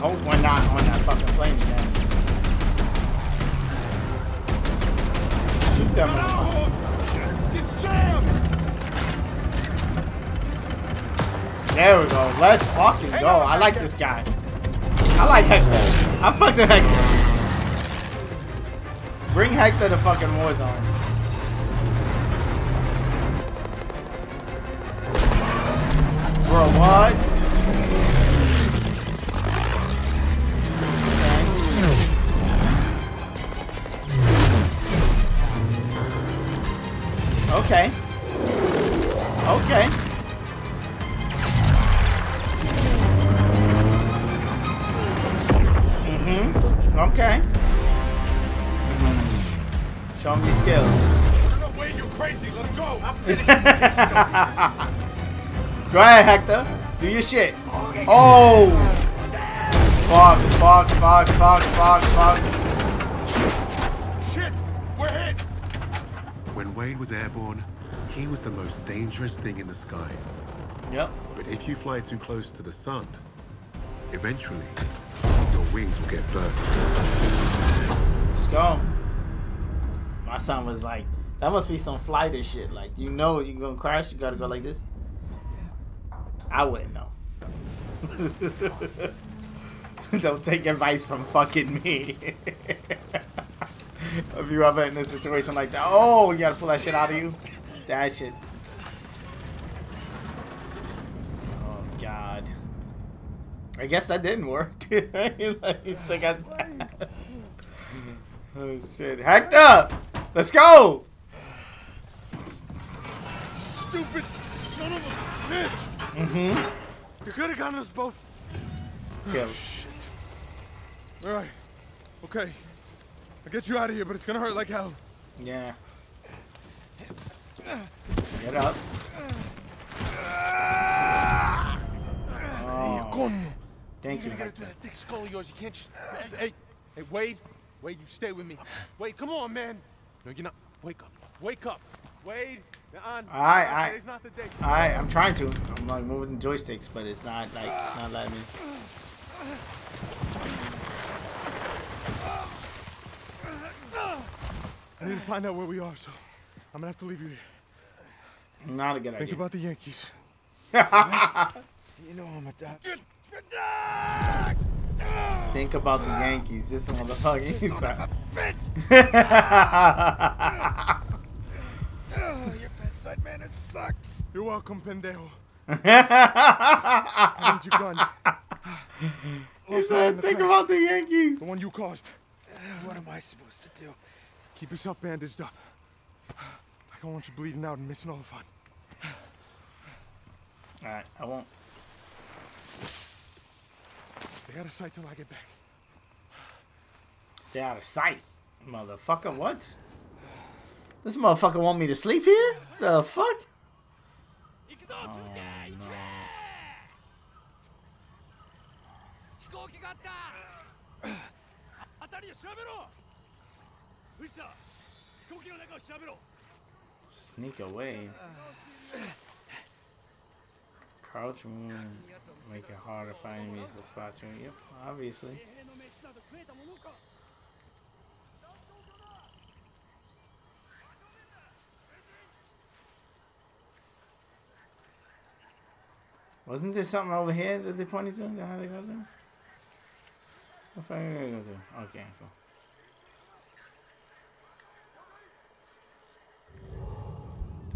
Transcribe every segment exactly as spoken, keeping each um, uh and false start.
hope we're not on that fucking plane again. Shoot them all. There we go. Let's fucking go. I like this guy. I like Hector. I'm fucking Hector. Bring Hector to fucking Warzone. Bro, what? Okay. Okay. Okay. Mm-hmm. Okay. Mm-hmm. Show me skills. I don't know where you crazy. Let's go. I'm finished. Go ahead, Hector. Do your shit. Oh! Fuck, fuck, fuck, fuck, fuck, fuck. Shit! We're hit! When Wade was airborne, he was the most dangerous thing in the skies. Yep. But if you fly too close to the sun, eventually, your wings will get burnt. Let's go. My son was like, that must be some flighty shit. Like, you know you're gonna crash, you gotta go like this. I wouldn't know. Don't take advice from fucking me. If you ever in a situation like that, oh, you gotta pull that shit out of you. That shit. Oh God. I guess that didn't work. He still got stabbed. Oh shit, Hector, let's go. Stupid son of a bitch. Mm-hmm. You could have gotten us both. Yeah. Oh, shit. All right. Okay. I'll get you out of here, but it's gonna hurt like hell. Yeah. Get up. Oh. Thank you. You gotta do that thick skull of yours. You can't just. Hey, hey, Wade. Wade, you stay with me. Wade, come on, man. No, you're not. Wake up. Wake up. Wade. I, I, I, I'm trying to. I'm like moving the joysticks, but it's not like not letting me. I need to find out where we are, so I'm gonna have to leave you here. Not a good idea. Think about the Yankees. You know I'm a dad. Think about the Yankees. This motherfucker. Bitch. Your bedside manner sucks. You're welcome, pendejo. I need your gun. He said, think about the Yankees. The one you caused. What am I supposed to do? Keep yourself bandaged up. I don't want you bleeding out and missing all the fun. Alright, I won't. Stay out of sight till I get back. Stay out of sight, motherfucker, what? This motherfucker want me to sleep here? The fuck? Oh, no. Sneak away. Crouch move. Make it harder for enemies to spot you. Yep, obviously. Wasn't there something over here that they pointed to? How they go to? What the fuck are they going to do? Okay, cool.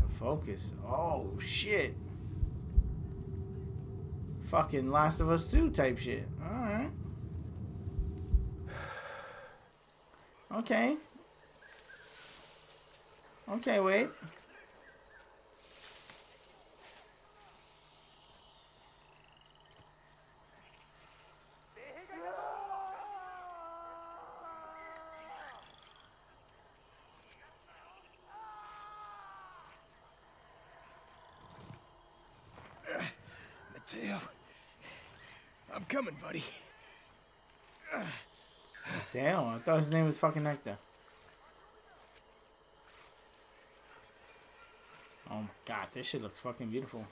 The focus. Oh, shit. Fucking Last of Us two type shit. Alright. Okay. Okay, wait. I'm coming, buddy. Damn, I thought his name was fucking Hector. Oh my God, this shit looks fucking beautiful.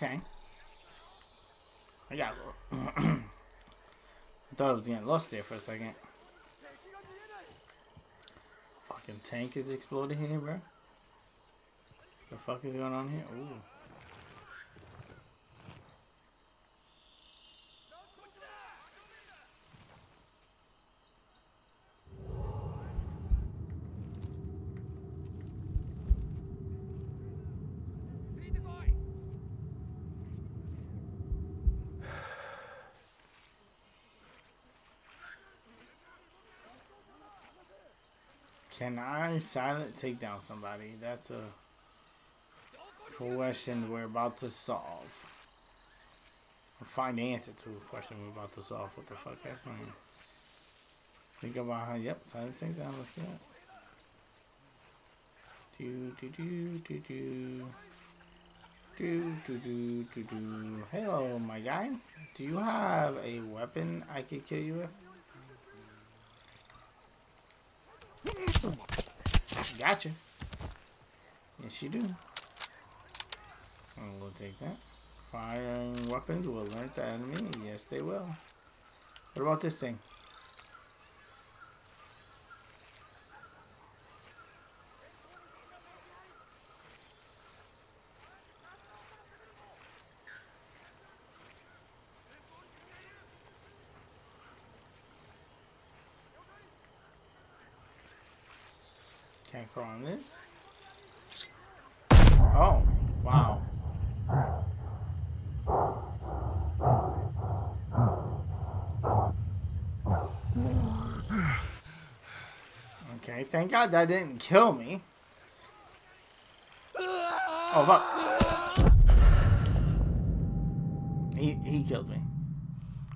Okay. I got a little... I thought I was getting lost there for a second. Fucking tank is exploding here, bro. The fuck is going on here? Ooh. Can I silent take down somebody? That's a question we're about to solve. We'll find the answer to a question we're about to solve. What the fuck? That's on you. Think about how, yep, silent take down. Let's do that. Do, do, do, do, do. Do, do, do, do, do. Hello, my guy. Do you have a weapon I could kill you with? Gotcha. Yes, you do. I'm gonna take that. Firing weapons will alert the enemy. Yes, they will. What about this thing? Can't crawl on this. Oh, wow. Okay, thank God that didn't kill me. Oh, fuck. He, he killed me.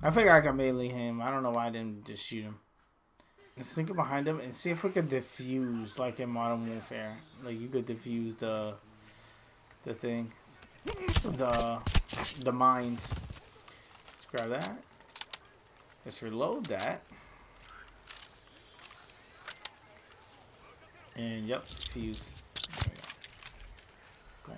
I figured I could melee him. I don't know why I didn't just shoot him. Let's sneak behind him and see if we could defuse, like in Modern Warfare. Like you could defuse the the things, the the mines. Let's grab that. Let's reload that. And yep, defuse. Okay.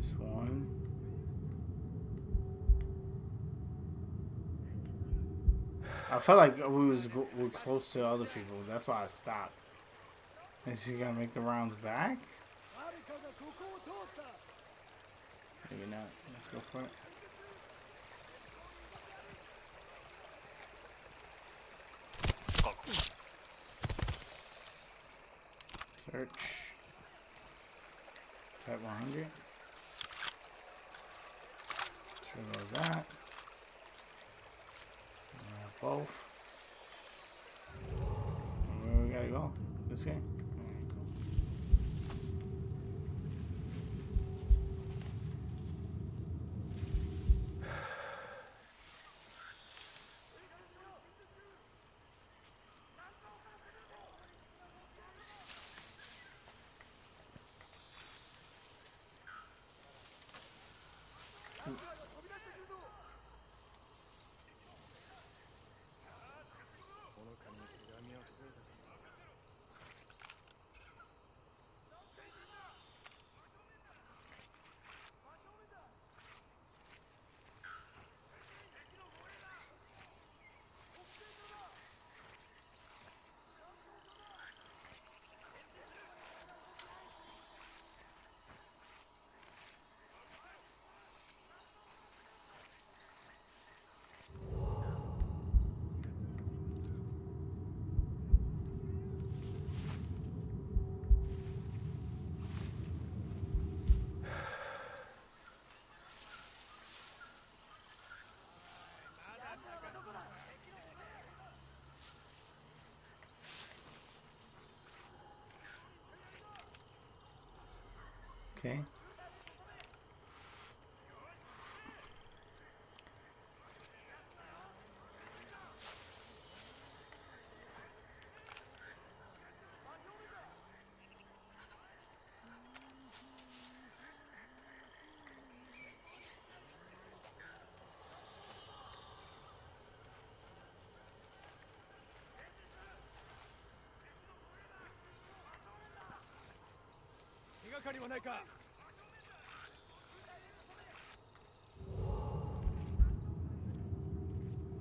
This one. I felt like we was we were close to other people. That's why I stopped. Is she gonna make the rounds back? Maybe not. Let's go for it. Search. Type one hundred. Let's reload that. Uh, both. Where we gotta go? This game? Okay.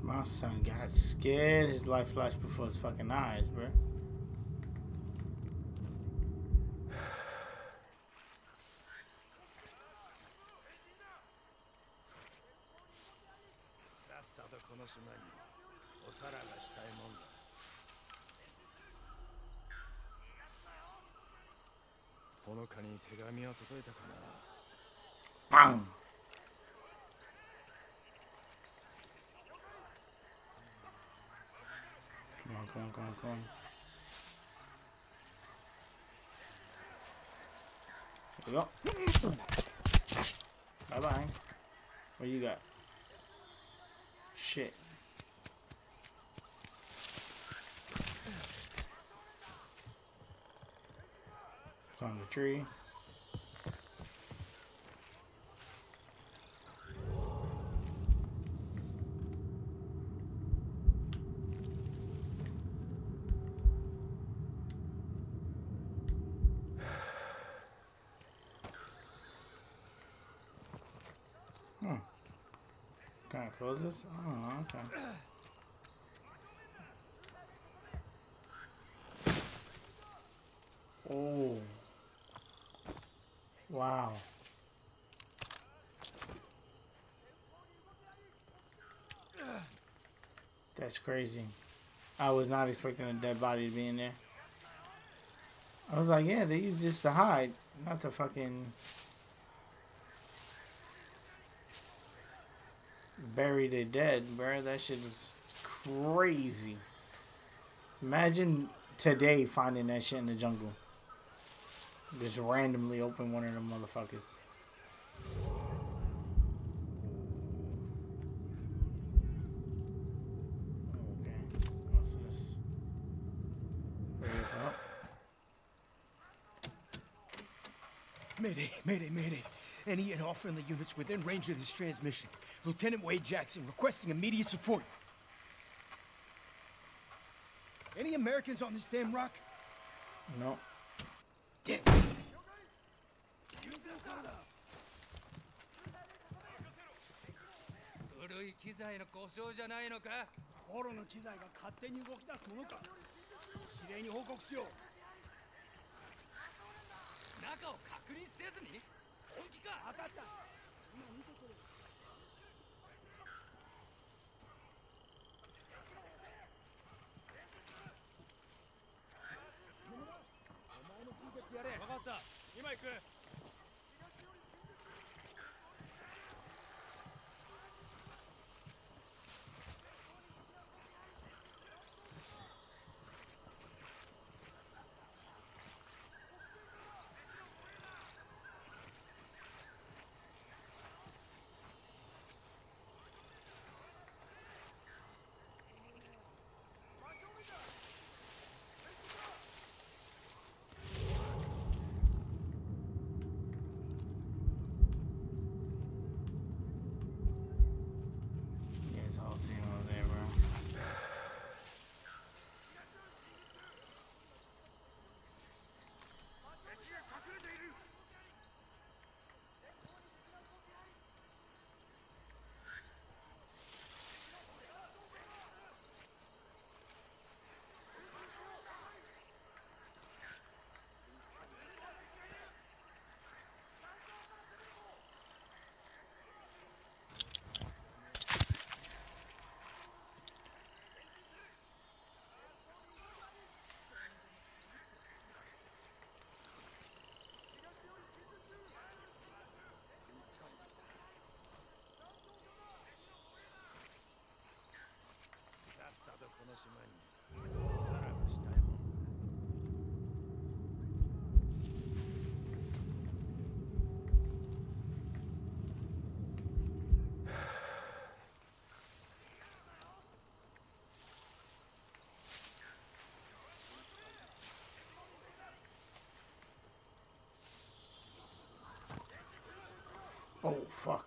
My son got scared. His life flashed before his fucking eyes, bro. Bang! Come on, come on, come on, come on. Here we go. Bye bye. What you got? Shit. Climb the tree. Close this? Oh, okay. Oh. Wow. That's crazy. I was not expecting a dead body to be in there. I was like, yeah, they use this to hide, not to fucking bury the dead, bro. That shit is crazy. Imagine today finding that shit in the jungle. Just randomly open one of them motherfuckers. Okay. What's this? Mayday, mayday, mayday. Any and all friendly units within range of this transmission. Lieutenant Wade Jackson requesting immediate support. Any Americans on this damn rock? No. Damn. Oh, fuck.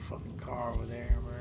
Fucking car over there, bro.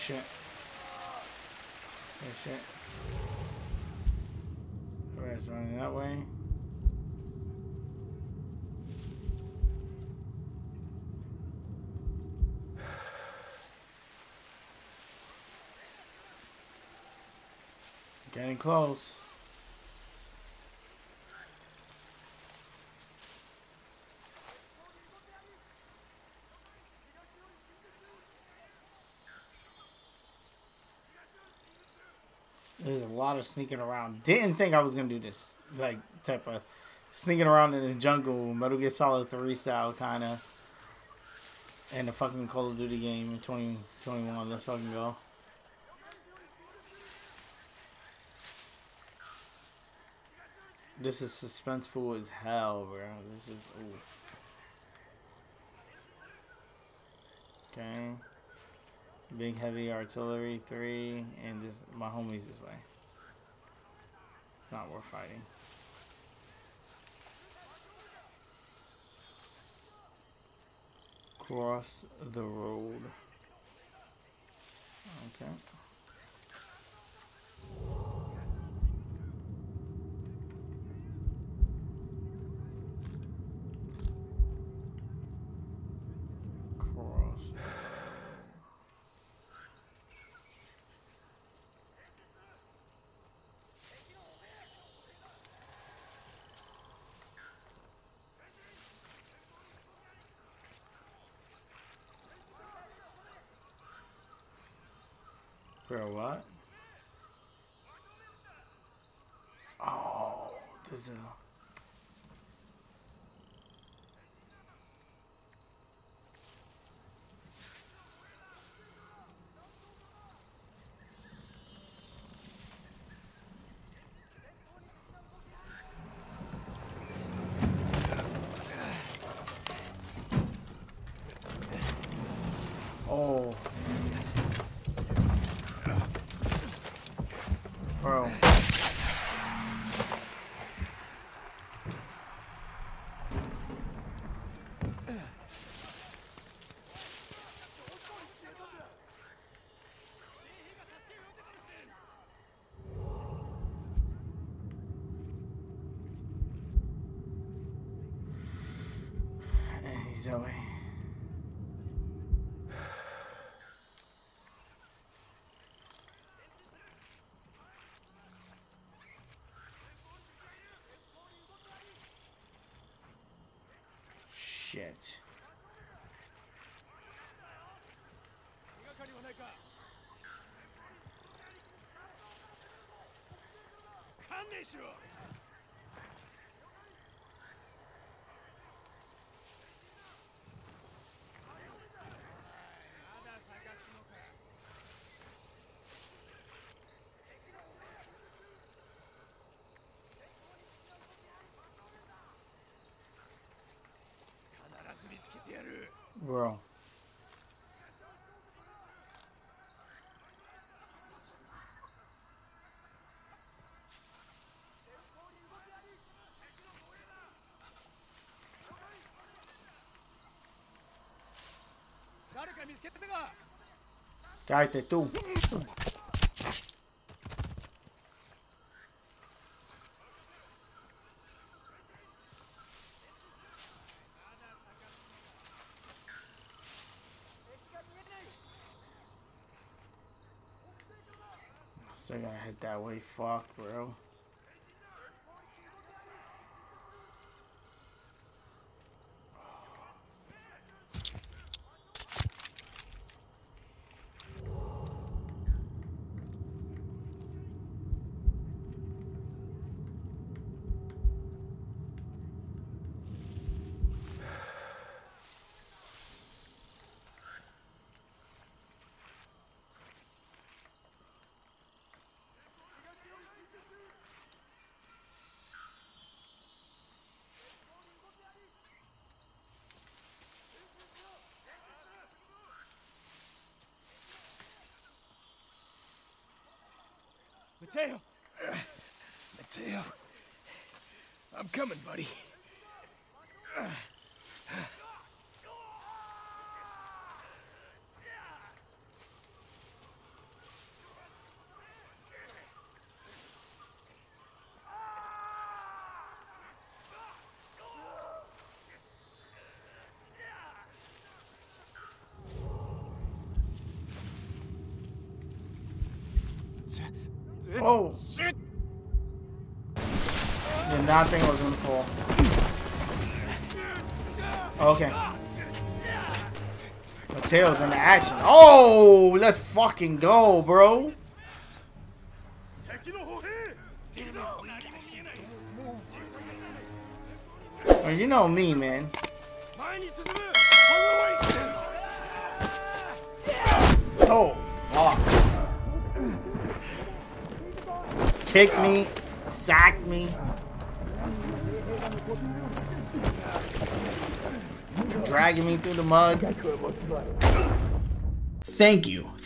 Shit. Good shit. Alright, it's running that way. Getting close. There's a lot of sneaking around. Didn't think I was going to do this. Like, type of sneaking around in the jungle. Metal Gear Solid three style, kind of. And the fucking Call of Duty game in twenty twenty-one. Let's fucking go. This is suspenseful as hell, bro. This is... Ooh. Okay. Big heavy artillery three, and just my homies this way. It's not worth fighting. Cross the road. Okay. For what? Oh, this is a... Oh. Zoe. Shit. Bro. Cállate tú. Still gotta head that way, fuck, bro. Mateo! Mateo! I'm coming, buddy. Oh shit! Did not think I was gonna fall. Okay. Mateo's in the action. Oh, let's fucking go, bro. Well, you know me, man. Oh, fuck. Kick me, sack me. Dragging me through the mud. Thank you,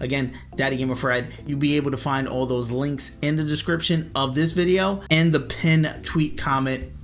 Again, DaddyGamerFred. You'll be able to find all those links in the description of this video and the pin, tweet, comment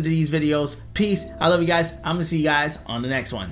these videos. Peace. I love you guys. I'm gonna see you guys on the next one.